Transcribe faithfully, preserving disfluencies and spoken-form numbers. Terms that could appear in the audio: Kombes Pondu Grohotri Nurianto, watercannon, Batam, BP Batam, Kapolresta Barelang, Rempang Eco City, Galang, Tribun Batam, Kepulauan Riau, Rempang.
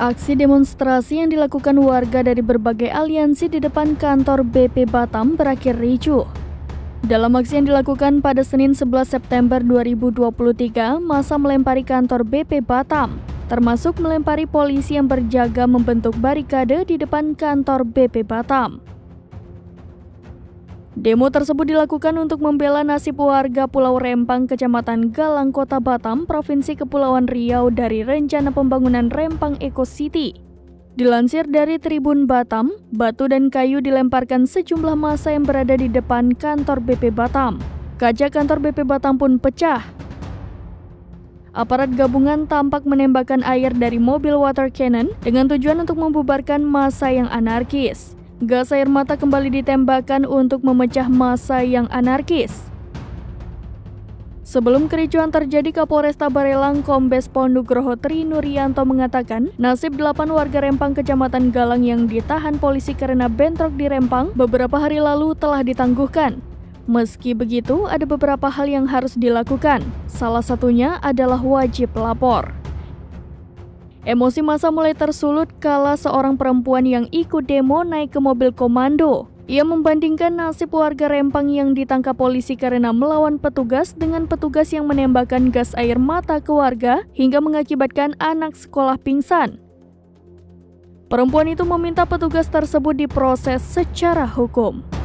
Aksi demonstrasi yang dilakukan warga dari berbagai aliansi di depan kantor B P Batam berakhir ricuh. Dalam aksi yang dilakukan pada Senin sebelas September dua ribu dua puluh tiga, massa melempari kantor B P Batam, termasuk melempari polisi yang berjaga membentuk barikade di depan kantor B P Batam. Demo tersebut dilakukan untuk membela nasib warga Pulau Rempang, Kecamatan Galang, Kota Batam, Provinsi Kepulauan Riau dari rencana pembangunan Rempang Eco City. Dilansir dari Tribun Batam, batu dan kayu dilemparkan sejumlah massa yang berada di depan kantor B P Batam. Kaca kantor B P Batam pun pecah. Aparat gabungan tampak menembakkan air dari mobil water cannon dengan tujuan untuk membubarkan massa yang anarkis. Gas air mata kembali ditembakkan untuk memecah massa yang anarkis. Sebelum kericuhan terjadi, Kapolresta Barelang Kombes Pondu Grohotri Nurianto mengatakan nasib delapan warga Rempang Kecamatan Galang yang ditahan polisi karena bentrok di Rempang beberapa hari lalu telah ditangguhkan. Meski begitu, ada beberapa hal yang harus dilakukan. Salah satunya adalah wajib lapor. Emosi massa mulai tersulut kala seorang perempuan yang ikut demo naik ke mobil komando. Ia membandingkan nasib warga Rempang yang ditangkap polisi karena melawan petugas dengan petugas yang menembakkan gas air mata ke warga hingga mengakibatkan anak sekolah pingsan. Perempuan itu meminta petugas tersebut diproses secara hukum.